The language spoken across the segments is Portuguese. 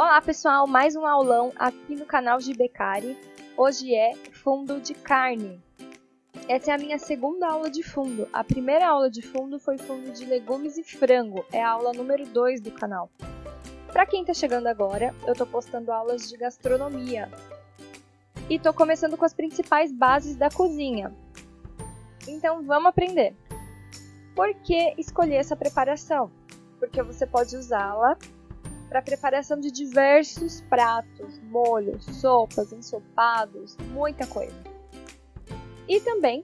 Olá pessoal, mais um aulão aqui no canal de Becari. Hoje é fundo de carne. Essa é a minha segunda aula de fundo. A primeira aula de fundo foi fundo de legumes e frango. É a aula número 2 do canal. Para quem está chegando agora, eu estou postando aulas de gastronomia. E estou começando com as principais bases da cozinha. Então vamos aprender. Por que escolher essa preparação? Porque você pode usá-la para preparação de diversos pratos, molhos, sopas, ensopados, muita coisa. E também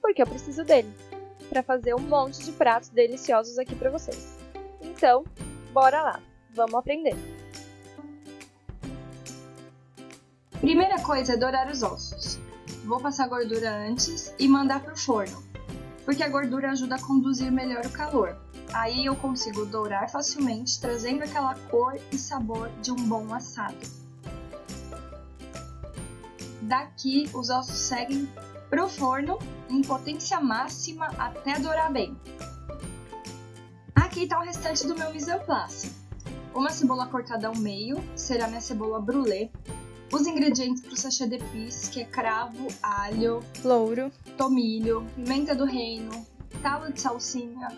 porque eu preciso dele, para fazer um monte de pratos deliciosos aqui para vocês. Então, bora lá, vamos aprender! Primeira coisa é dourar os ossos. Vou passar a gordura antes e mandar para o forno, porque a gordura ajuda a conduzir melhor o calor. Aí eu consigo dourar facilmente, trazendo aquela cor e sabor de um bom assado. Daqui os ossos seguem pro forno em potência máxima até dourar bem. Aqui está o restante do meu mise en place. Uma cebola cortada ao meio, será minha cebola brûlée. Os ingredientes para o sachê d'épices, que é cravo, alho, louro, tomilho, pimenta do reino, talo de salsinha.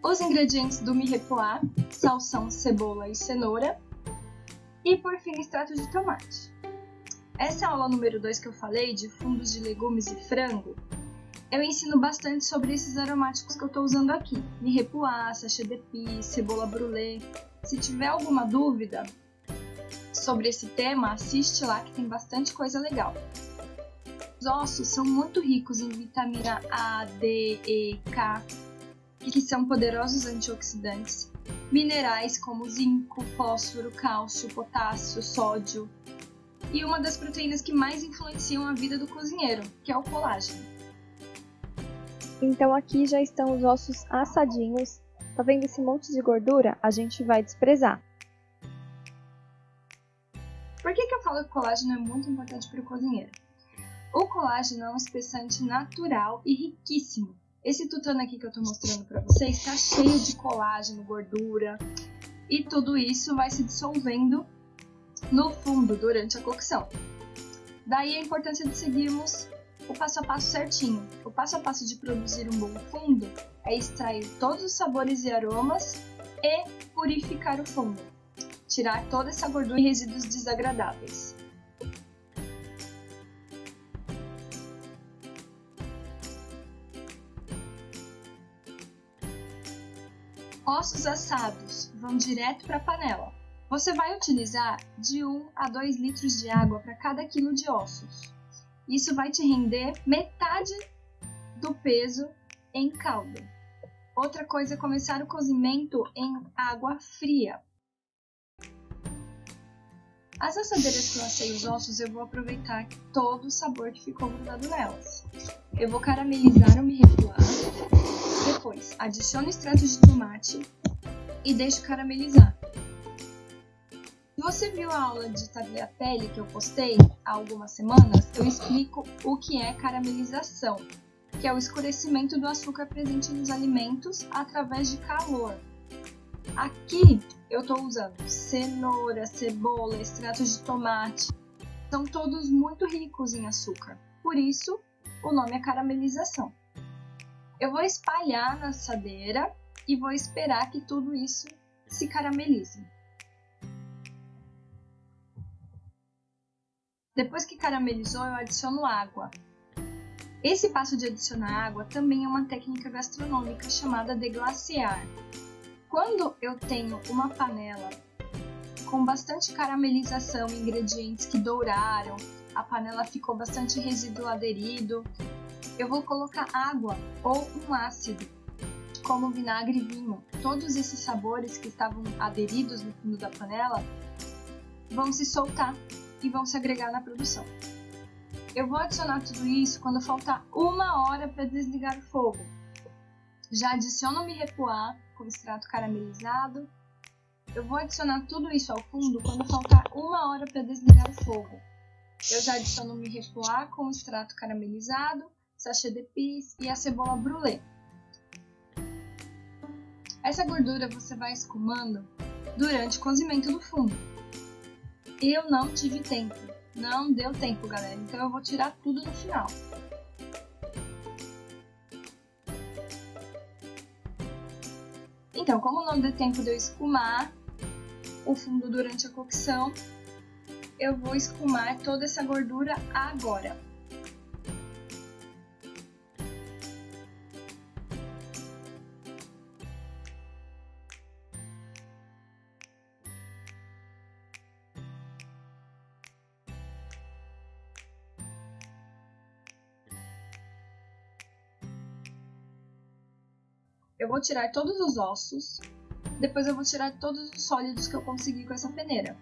Os ingredientes do Mirepoix, salsão, cebola e cenoura. E por fim, extrato de tomate. Essa aula número 2 que eu falei, de fundos de legumes e frango, eu ensino bastante sobre esses aromáticos que eu estou usando aqui. Mirepoix, sachê d'épices, cebola brûlée. Se tiver alguma dúvida sobre esse tema, assiste lá que tem bastante coisa legal. Os ossos são muito ricos em vitamina A, D, E, K, que são poderosos antioxidantes, minerais como zinco, fósforo, cálcio, potássio, sódio, e uma das proteínas que mais influenciam a vida do cozinheiro, que é o colágeno. Então aqui já estão os ossos assadinhos. Tá vendo esse monte de gordura? A gente vai desprezar. Por que eu falo que o colágeno é muito importante para o cozinheiro? O colágeno é um espessante natural e riquíssimo. Esse tutano aqui que eu tô mostrando pra vocês tá cheio de colágeno, gordura, e tudo isso vai se dissolvendo no fundo durante a cocção. Daí a importância de seguirmos o passo a passo certinho. O passo a passo de produzir um bom fundo é extrair todos os sabores e aromas e purificar o fundo. Tirar toda essa gordura e resíduos desagradáveis. Ossos assados vão direto para a panela. Você vai utilizar de 1 a 2 litros de água para cada quilo de ossos. Isso vai te render metade do peso em caldo. Outra coisa é começar o cozimento em água fria. As assadeiras que eu assei os ossos, eu vou aproveitar todo o sabor que ficou grudado nelas. Eu vou caramelizar o Mirepoix. Depois, adiciono o extrato de tomate e deixo caramelizar. Se você viu a aula de tagliatelle que eu postei há algumas semanas, eu explico o que é caramelização, que é o escurecimento do açúcar presente nos alimentos através de calor. Aqui eu estou usando cenoura, cebola, extrato de tomate, são todos muito ricos em açúcar, por isso o nome é caramelização. Eu vou espalhar na assadeira e vou esperar que tudo isso se caramelize. Depois que caramelizou, eu adiciono água. Esse passo de adicionar água também é uma técnica gastronômica chamada de glaciar. Quando eu tenho uma panela com bastante caramelização, ingredientes que douraram, a panela ficou bastante resíduo aderido, eu vou colocar água ou um ácido, como vinagre e vinho. Todos esses sabores que estavam aderidos no fundo da panela vão se soltar e vão se agregar na produção. Eu vou adicionar tudo isso quando faltar 1 hora para desligar o fogo. Já adiciono o Mirepoix com o extrato caramelizado. Eu vou adicionar tudo isso ao fundo quando faltar 1 hora para desligar o fogo. Eu já adiciono o Mirepoix com o extrato caramelizado, sachê d'épices e a cebola brûlée. Essa gordura você vai escumando durante o cozimento do fundo. Eu não tive tempo, não deu tempo, galera, então eu vou tirar tudo no final. Então, como não deu tempo de eu escumar o fundo durante a cocção, eu vou escumar toda essa gordura agora. Eu vou tirar todos os ossos, depois eu vou tirar todos os sólidos que eu consegui com essa peneira.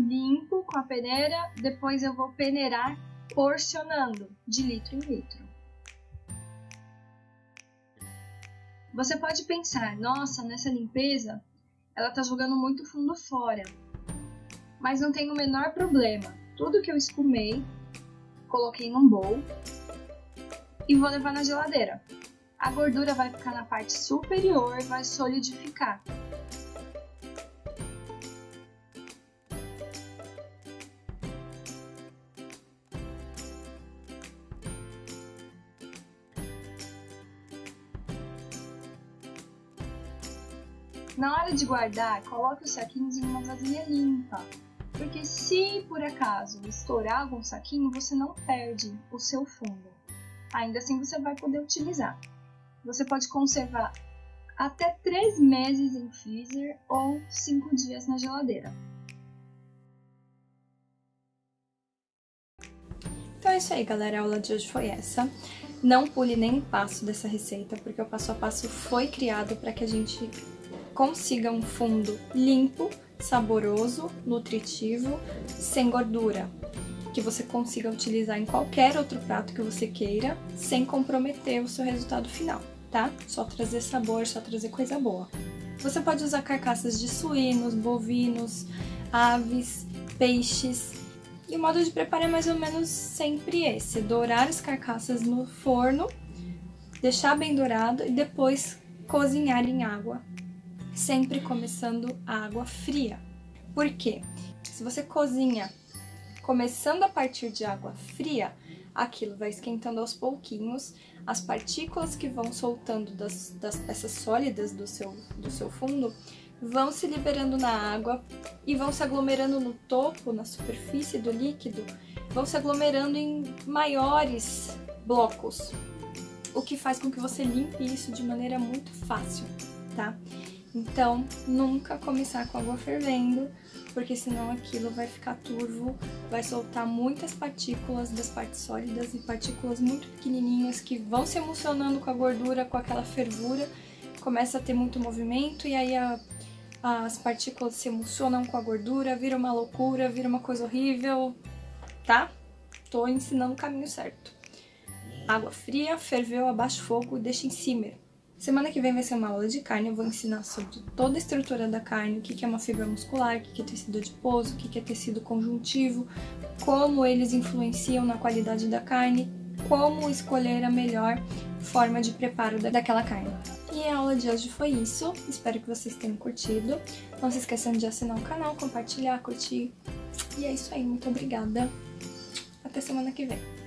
Limpo com a peneira, depois eu vou peneirar porcionando de litro em litro. Você pode pensar, nossa, nessa limpeza ela tá jogando muito fundo fora, mas não tem o menor problema. Tudo que eu escumei, coloquei num bowl e vou levar na geladeira. A gordura vai ficar na parte superior, vai solidificar. Na hora de guardar, coloque os saquinhos em uma vasilha limpa, porque se por acaso estourar algum saquinho, você não perde o seu fundo. Ainda assim você vai poder utilizar. Você pode conservar até 3 meses em freezer ou 5 dias na geladeira. Então é isso aí, galera, a aula de hoje foi essa. Não pule nem um passo dessa receita, porque o passo a passo foi criado para que a gente consiga um fundo limpo, saboroso, nutritivo, sem gordura, que você consiga utilizar em qualquer outro prato que você queira, sem comprometer o seu resultado final, tá? Só trazer sabor, só trazer coisa boa. Você pode usar carcaças de suínos, bovinos, aves, peixes, e o modo de preparo é mais ou menos sempre esse: dourar as carcaças no forno, deixar bem dourado e depois cozinhar em água. Sempre começando a água fria. Por quê? Se você cozinha começando a partir de água fria, aquilo vai esquentando aos pouquinhos, as partículas que vão soltando das peças sólidas do seu fundo vão se liberando na água e vão se aglomerando no topo, na superfície do líquido, vão se aglomerando em maiores blocos, o que faz com que você limpe isso de maneira muito fácil, tá? Então, nunca começar com água fervendo, porque senão aquilo vai ficar turvo, vai soltar muitas partículas das partes sólidas e partículas muito pequenininhas que vão se emulsionando com a gordura, com aquela fervura, começa a ter muito movimento e aí as partículas se emulsionam com a gordura, vira uma loucura, vira uma coisa horrível, tá? Tô ensinando o caminho certo. Água fria, ferveu, abaixo fogo e deixa em simmer. Semana que vem vai ser uma aula de carne, eu vou ensinar sobre toda a estrutura da carne, o que é uma fibra muscular, o que é tecido adiposo, o que é tecido conjuntivo, como eles influenciam na qualidade da carne, como escolher a melhor forma de preparo daquela carne. E a aula de hoje foi isso, espero que vocês tenham curtido. Não se esqueçam de assinar o canal, compartilhar, curtir. E é isso aí, muito obrigada. Até semana que vem.